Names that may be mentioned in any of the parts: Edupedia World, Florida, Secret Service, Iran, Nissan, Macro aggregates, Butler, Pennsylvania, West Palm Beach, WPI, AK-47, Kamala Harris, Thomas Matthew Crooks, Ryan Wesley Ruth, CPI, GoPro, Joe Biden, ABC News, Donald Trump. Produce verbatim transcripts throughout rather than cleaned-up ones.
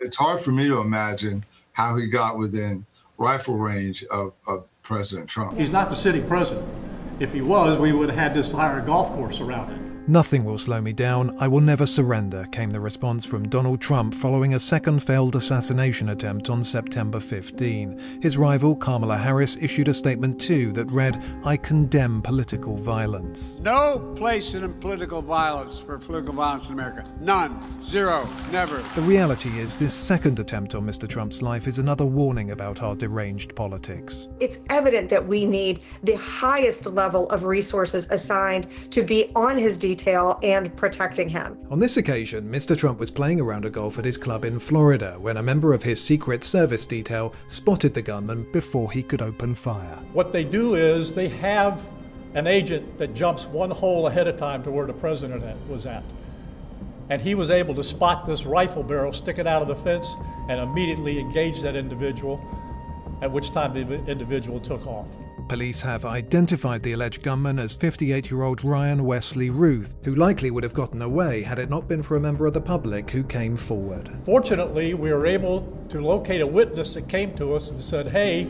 it's hard for me to imagine how he got within rifle range of, of President Trump. He's not the city president. If he was, we would have had this entire golf course around it. Nothing will slow me down, I will never surrender, came the response from Donald Trump following a second failed assassination attempt on September fifteenth. His rival, Kamala Harris, issued a statement too that read, "I condemn political violence." No place in political violence for political violence in America. None. Zero. Never. The reality is this second attempt on Mister Trump's life is another warning about our deranged politics. It's evident that we need the highest level of resources assigned to be on his detail. And protecting him. On this occasion, Mister Trump was playing a round of golf at his club in Florida when a member of his Secret Service detail spotted the gunman before he could open fire. What they do is they have an agent that jumps one hole ahead of time to where the president was at. And he was able to spot this rifle barrel sticking out of the fence and immediately engage that individual, at which time the individual took off. Police have identified the alleged gunman as fifty-eight-year-old Ryan Wesley Ruth, who likely would have gotten away had it not been for a member of the public who came forward. Fortunately, we were able to locate a witness that came to us and said, "Hey,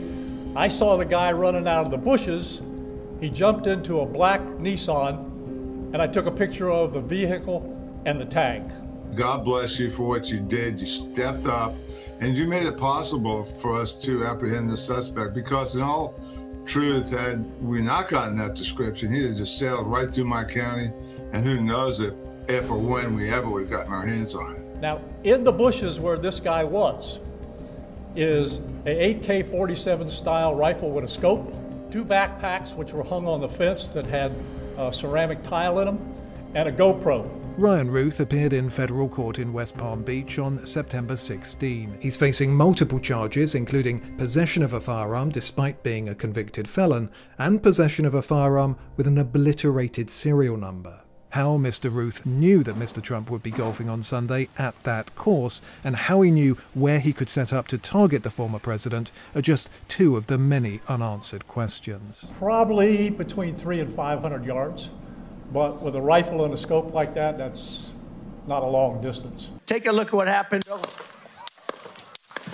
I saw the guy running out of the bushes. He jumped into a black Nissan, and I took a picture of the vehicle and the tag." God bless you for what you did. You stepped up, and you made it possible for us to apprehend the suspect, because in all truth, had we not gotten that description, he'd have just sailed right through my county, and who knows if, if or when we ever would have gotten our hands on him. Now, in the bushes where this guy was is an A K forty-seven style rifle with a scope, two backpacks which were hung on the fence that had uh, ceramic tile in them, and a GoPro. Ryan Ruth appeared in federal court in West Palm Beach on September sixteenth. He's facing multiple charges, including possession of a firearm despite being a convicted felon, and possession of a firearm with an obliterated serial number. How Mister Ruth knew that Mister Trump would be golfing on Sunday at that course, and how he knew where he could set up to target the former president, are just two of the many unanswered questions. Probably between three and five hundred yards. But with a rifle and a scope like that, that's not a long distance. Take a look at what happened.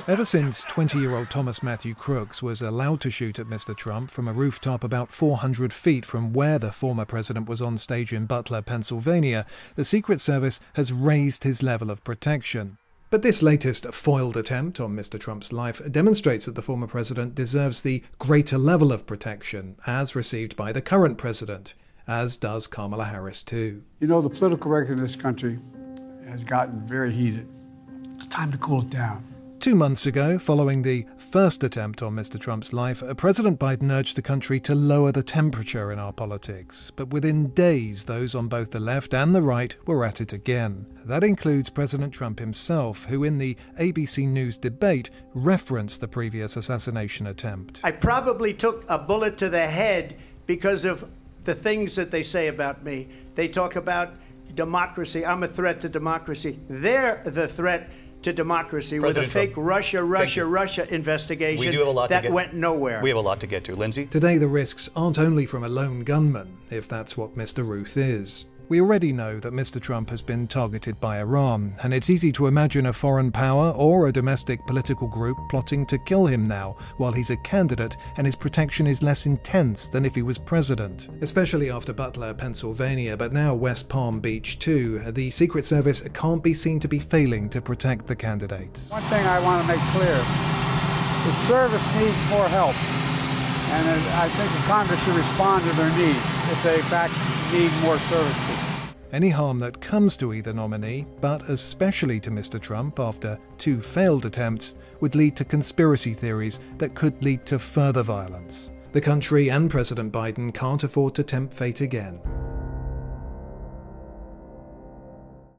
Ever since twenty-year-old Thomas Matthew Crooks was allowed to shoot at Mister Trump from a rooftop about four hundred feet from where the former president was on stage in Butler, Pennsylvania, the Secret Service has raised his level of protection. But this latest foiled attempt on Mister Trump's life demonstrates that the former president deserves the greater level of protection, as received by the current president. As does Kamala Harris, too. You know, the political record in this country has gotten very heated. It's time to cool it down. Two months ago, following the first attempt on Mister Trump's life, President Biden urged the country to lower the temperature in our politics. But within days, those on both the left and the right were at it again. That includes President Trump himself, who in the A B C News debate referenced the previous assassination attempt. I probably took a bullet to the head because of the things that they say about me. They talk about democracy. I'm a threat to democracy. They're the threat to democracy President with a fake Trump. Russia, Russia, Russia investigation we do have a lot that to get. went nowhere. We have a lot to get to. Lindsay? Today the risks aren't only from a lone gunman, if that's what Mister Ruth is. We already know that Mister Trump has been targeted by Iran, and it's easy to imagine a foreign power or a domestic political group plotting to kill him now, while he's a candidate and his protection is less intense than if he was president. Especially after Butler, Pennsylvania, but now West Palm Beach too, the Secret Service can't be seen to be failing to protect the candidates. One thing I want to make clear, the service needs more help, and I think the Congress should respond to their needs if they, in fact, need more services. Any harm that comes to either nominee, but especially to Mister Trump after two failed attempts, would lead to conspiracy theories that could lead to further violence. The country and President Biden can't afford to tempt fate again.